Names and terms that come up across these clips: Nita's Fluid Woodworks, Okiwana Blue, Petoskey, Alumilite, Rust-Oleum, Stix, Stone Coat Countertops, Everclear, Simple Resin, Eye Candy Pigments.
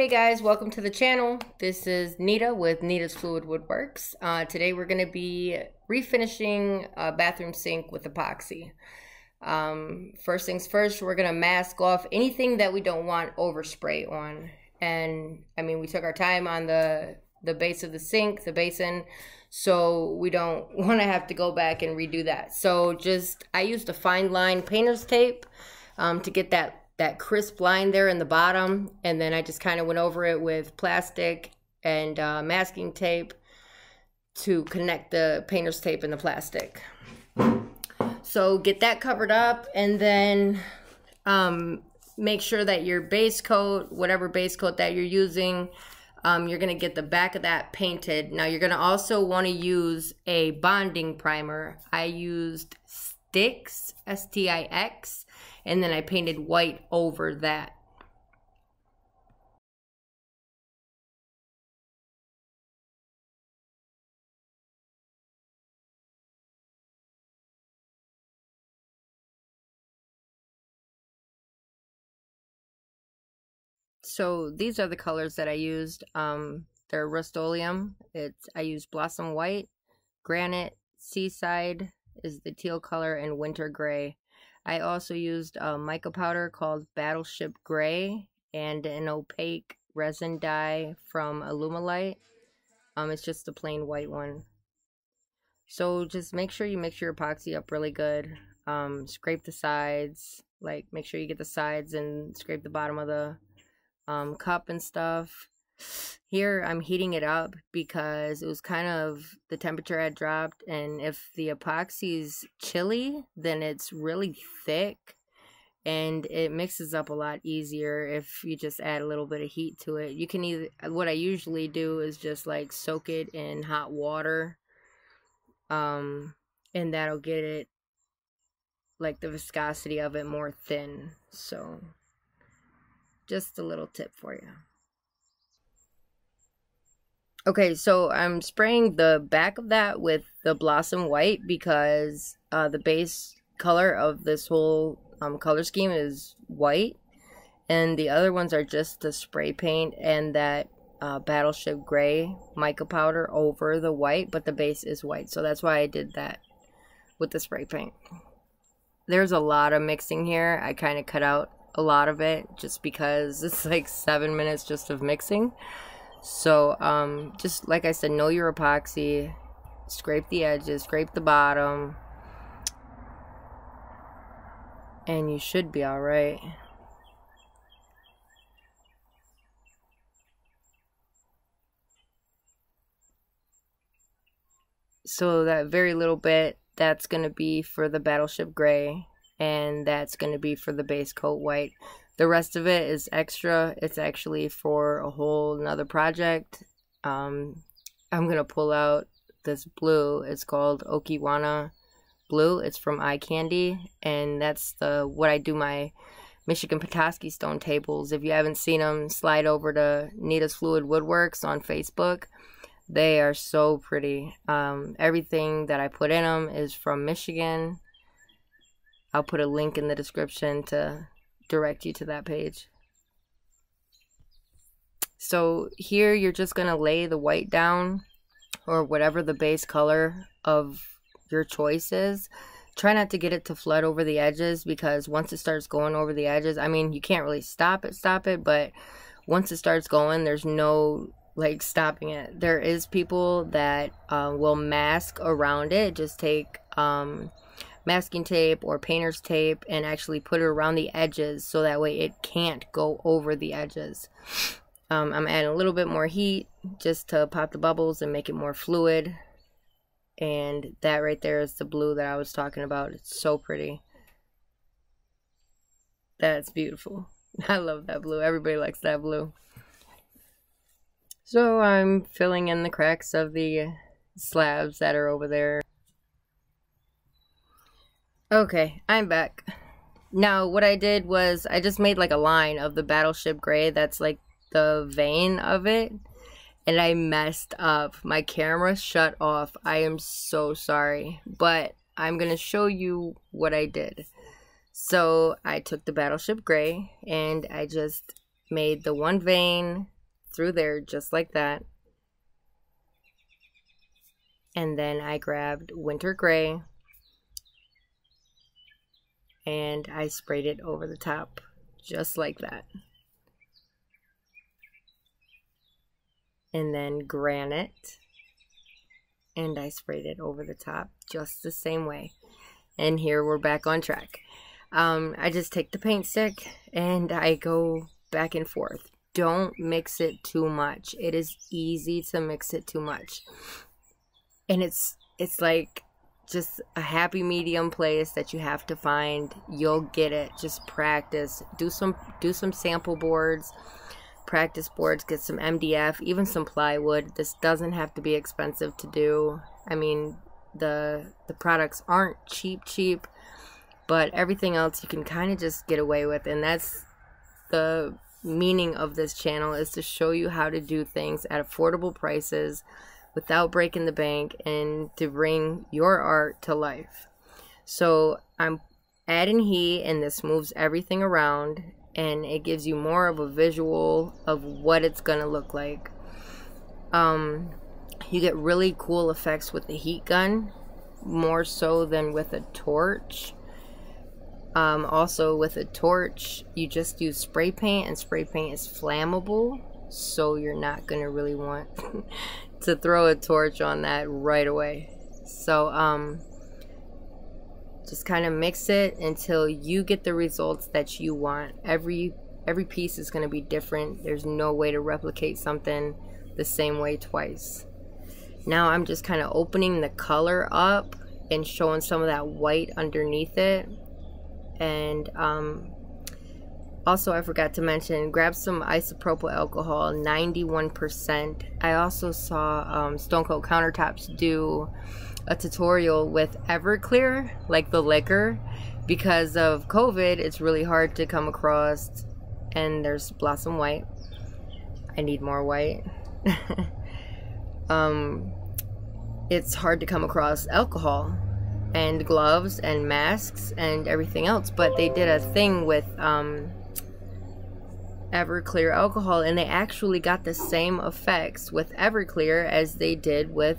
Hey guys, welcome to the channel. This is Nita with Nita's Fluid Woodworks. Today we're going to be refinishing a bathroom sink with epoxy. First things first, we're going to mask off anything that we don't want overspray on. And I mean, we took our time on the base of the sink, the basin, so we don't want to have to go back and redo that. So I used a fine line painter's tape to get that crisp line there in the bottom, and then I just kind of went over it with plastic and masking tape to connect the painter's tape and the plastic. So get that covered up, and then make sure that your base coat, whatever base coat that you're using, you're gonna get the back of that painted. Now you're gonna also wanna use a bonding primer. I used Stix, S-T-I-X, and then I painted white over that. So these are the colors that I used. They're Rust-Oleum. I used Blossom White, Granite, Seaside is the teal color, and Winter Gray. I also used a mica powder called Battleship Gray and an opaque resin dye from Alumilite. It's just the plain white one. So just make sure you mix your epoxy up really good. Scrape the sides, like make sure you get the sides and scrape the bottom of the cup and stuff. Here I'm heating it up because it was kind of, the temperature had dropped, and if the epoxy's chilly then it's really thick and it mixes up a lot easier if you just add a little bit of heat to it. You can either, what I usually do is just like soak it in hot water, and that'll get it, like the viscosity of it, more thin. So just a little tip for you. Okay, so I'm spraying the back of that with the Blossom White because the base color of this whole color scheme is white. And the other ones are just the spray paint and that Battleship Gray mica powder over the white, but the base is white. So that's why I did that with the spray paint. There's a lot of mixing here. I kind of cut out a lot of it just because it's like 7 minutes just of mixing. So just like I said, know your epoxy, scrape the edges, scrape the bottom, and you should be all right. So that very little bit, that's going to be for the Battleship Gray, and that's going to be for the base coat white. The rest of it is extra. It's actually for a whole nother project. I'm going to pull out this blue. It's called Okiwana Blue. It's from Eye Candy. And that's what I do my Michigan Petoskey stone tables. If you haven't seen them, slide over to Nita's Fluid Woodworks on Facebook. They are so pretty. Everything that I put in them is from Michigan. I'll put a link in the description to direct you to that page. So here you're just going to lay the white down, or whatever the base color of your choice is. Try not to get it to flood over the edges, because once it starts going over the edges, I mean, you can't really stop it, but once it starts going, there's no like stopping it. There is people that will mask around it. Just take masking tape or painter's tape and actually put it around the edges so that way it can't go over the edges. I'm adding a little bit more heat just to pop the bubbles and make it more fluid. And that right there is the blue that I was talking about. It's so pretty. That's beautiful. I love that blue. Everybody likes that blue. So I'm filling in the cracks of the slabs that are over there. Okay, I'm back. Now, what I did was I just made like a line of the Battleship Gray. That's like the vein of it. And I messed up. My camera shut off. I am so sorry. But I'm going to show you what I did. So I took the Battleship Gray and I just made the one vein through there just like that. And then I grabbed Winter Gray and I sprayed it over the top just like that. And then Granite, and I sprayed it over the top just the same way. And here we're back on track. I just take the paint stick and I go back and forth. Don't mix it too much. It is easy to mix it too much. And it's like just a happy medium place that you have to find. You'll get it. Just practice. Do some sample boards, practice boards, get some MDF, even some plywood. This doesn't have to be expensive to do. I mean, the products aren't cheap, but everything else you can kind of just get away with, and that's the meaning of this channel, is to show you how to do things at affordable prices without breaking the bank and to bring your art to life. So I'm adding heat, and this moves everything around and it gives you more of a visual of what it's gonna look like. You get really cool effects with the heat gun, more so than with a torch. Also with a torch, you just use spray paint, and spray paint is flammable, so you're not going to really want to throw a torch on that right away. So just kind of mix it until you get the results that you want. Every piece is going to be different. There's no way to replicate something the same way twice. Now I'm just kind of opening the color up and showing some of that white underneath it. And also I forgot to mention, grab some isopropyl alcohol, 91%. I also saw Stone Coat Countertops do a tutorial with Everclear, like the liquor. Because of COVID, it's really hard to come across. And there's Blossom White. I need more white. It's hard to come across alcohol and gloves and masks and everything else, but they did a thing with Everclear alcohol, and they actually got the same effects with Everclear as they did with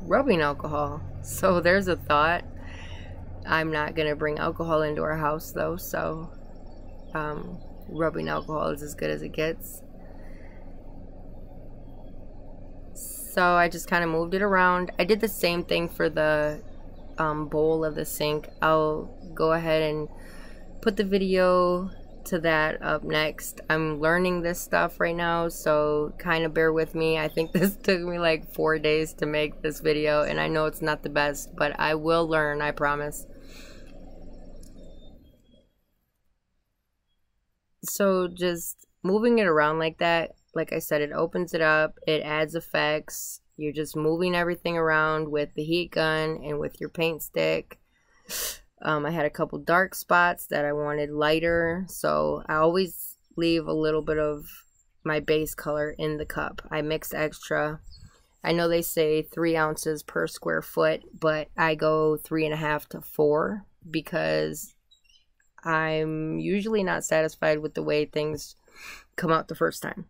rubbing alcohol. So there's a thought. I'm not gonna bring alcohol into our house though, so rubbing alcohol is as good as it gets. So I just kind of moved it around. I did the same thing for the bowl of the sink. I'll go ahead and put the video to that up next. I'm learning this stuff right now, so kind of bear with me. I think this took me like 4 days to make this video, and I know it's not the best, but I will learn, I promise. So just moving it around like that, like I said, it opens it up, it adds effects. You're just moving everything around with the heat gun and with your paint stick. I had a couple dark spots that I wanted lighter, so I always leave a little bit of my base color in the cup. I mix extra. I know they say 3 ounces per square foot, but I go 3.5 to 4 because I'm usually not satisfied with the way things come out the first time.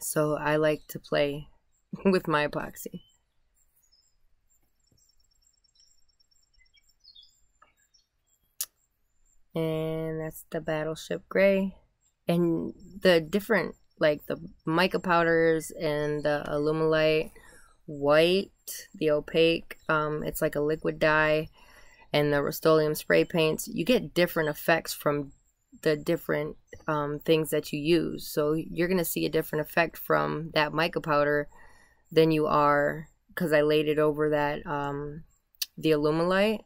So I like to play with my epoxy. And that's the Battleship Gray. And the different, like the mica powders and the Alumilite white, the opaque, it's like a liquid dye, and the Rust-Oleum spray paints, you get different effects from the different things that you use. So you're going to see a different effect from that mica powder than you are, because I laid it over that the Alumilite,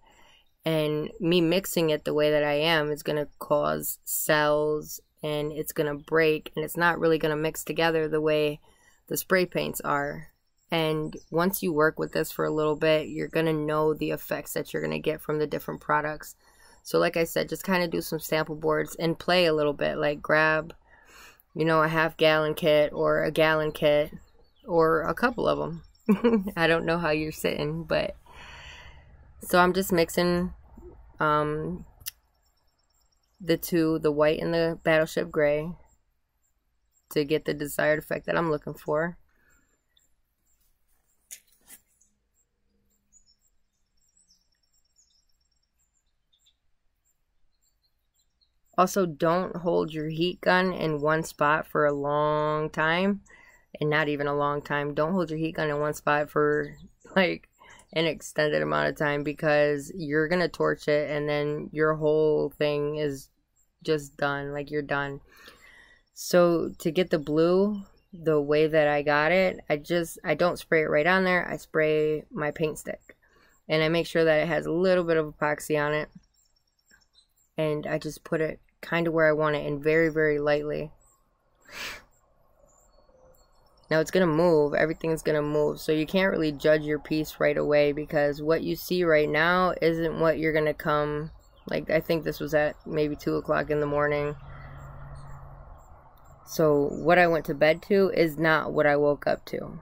and me mixing it the way that I am is going to cause cells, and it's going to break, and it's not really going to mix together the way the spray paints are. And once you work with this for a little bit, you're going to know the effects that you're going to get from the different products. So like I said, just kind of do some sample boards and play a little bit. Like grab, you know, a half-gallon kit or a gallon kit or a couple of them. I don't know how you're sitting, but... So I'm just mixing the two, the white and the Battleship Gray. to get the desired effect that I'm looking for. Also, don't hold your heat gun in one spot for a long time. And not even a long time. Don't hold your heat gun in one spot for like an extended amount of time, because you're going to torch it and then your whole thing is just done. Like, you're done. So to get the blue the way that I got it, I don't spray it right on there. I spray my paint stick. And I make sure that it has a little bit of epoxy on it. And I just put it kind of where I want it, and very, very lightly. Now it's going to move. Everything's going to move. So you can't really judge your piece right away, because what you see right now isn't what you're going to come. Like, I think this was at maybe 2 o'clock in the morning. So what I went to bed to is not what I woke up to.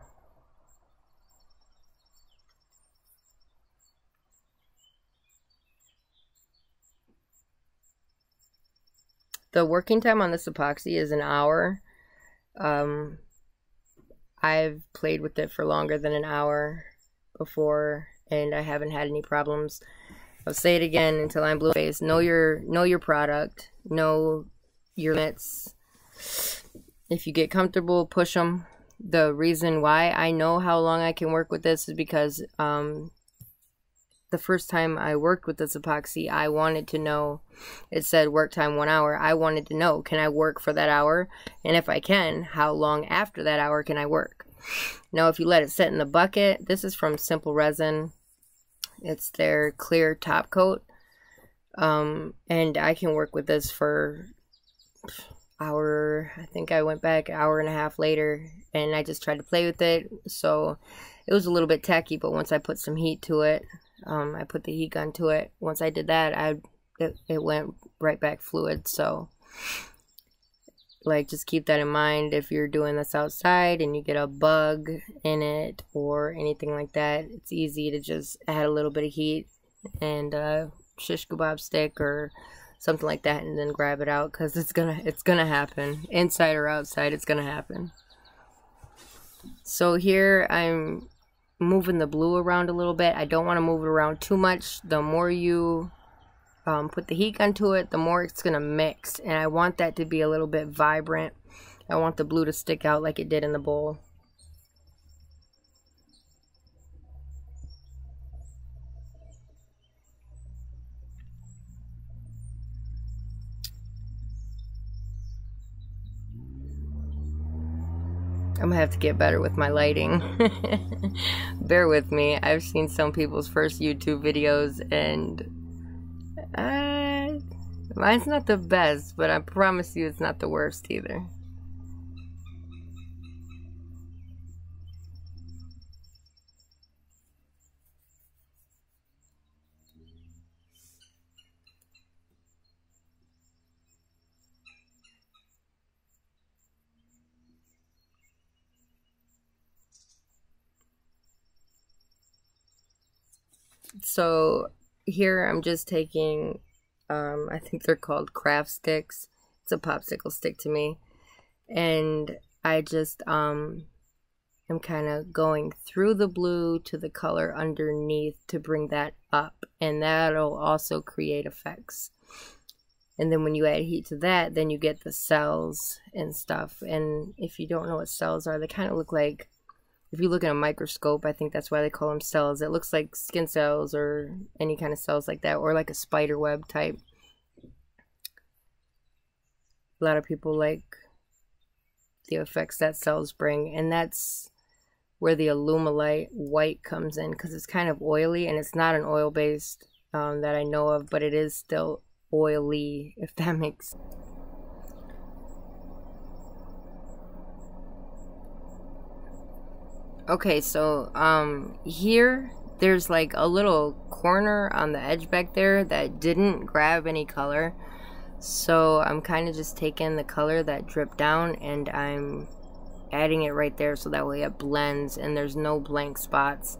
The working time on this epoxy is an hour. I've played with it for longer than an hour before, and I haven't had any problems. I'll say it again until I'm blue-faced. Know your product. Know your limits. If you get comfortable, push them. The reason why I know how long I can work with this is because the first time I worked with this epoxy, I wanted to know. It said work time 1 hour. I wanted to know, can I work for that hour? And if I can, how long after that hour can I work? Now, if you let it sit in the bucket, this is from Simple Resin. It's their clear top coat. And I can work with this for hour. I think I went back an hour and a half later, and I just tried to play with it. So it was a little bit tacky, but once I put some heat to it, I put the heat gun to it. Once I did that, it went right back fluid. So, like, just keep that in mind if you're doing this outside and you get a bug in it or anything like that. It's easy to just add a little bit of heat and a shish kebab stick or something like that, and then grab it out, because it's gonna happen inside or outside. It's gonna happen. So here I'm moving the blue around a little bit. I don't want to move it around too much. The more you put the heat gun to it, the more it's going to mix, and I want that to be a little bit vibrant. I want the blue to stick out like it did in the bowl. I'm gonna have to get better with my lighting. Bear with me. I've seen some people's first YouTube videos, and mine's not the best, but I promise you it's not the worst either. So here I'm just taking, I think they're called craft sticks. It's a popsicle stick to me. And I just am kind of going through the blue to the color underneath to bring that up. And that'll also create effects. And then when you add heat to that, then you get the cells and stuff. And if you don't know what cells are, they kind of look like, if you look at a microscope, I think that's why they call them cells. It looks like skin cells or any kind of cells like that, or like a spider web type. A lot of people like the effects that cells bring, and that's where the Alumilite white comes in, because it's kind of oily, and it's not an oil-based that I know of, but it is still oily, if that makes sense. Okay, so here there's like a little corner on the edge back there that didn't grab any color, so I'm kind of just taking the color that dripped down and I'm adding it right there, so that way it blends and there's no blank spots.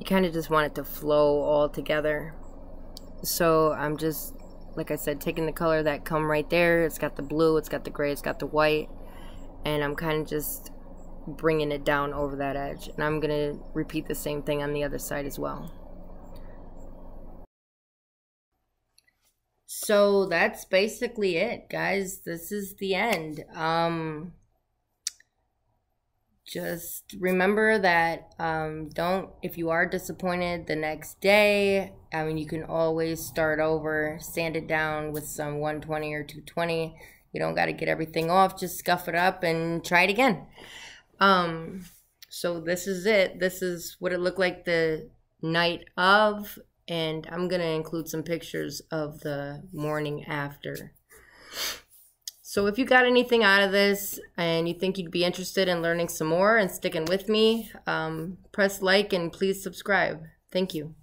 You kind of just want it to flow all together. So I'm just, like I said, taking the color that come right there. It's got the blue, it's got the gray, it's got the white, and I'm kind of just bringing it down over that edge. And I'm gonna repeat the same thing on the other side as well. So that's basically it, guys. This is the end. Just remember that if you are disappointed the next day, I mean, you can always start over, sand it down with some 120 or 220. You don't got to get everything off, just scuff it up and try it again. So this is it. This is what it looked like the night of, and I'm going to include some pictures of the morning after. So if you got anything out of this and you think you'd be interested in learning some more and sticking with me, press like and please subscribe. Thank you.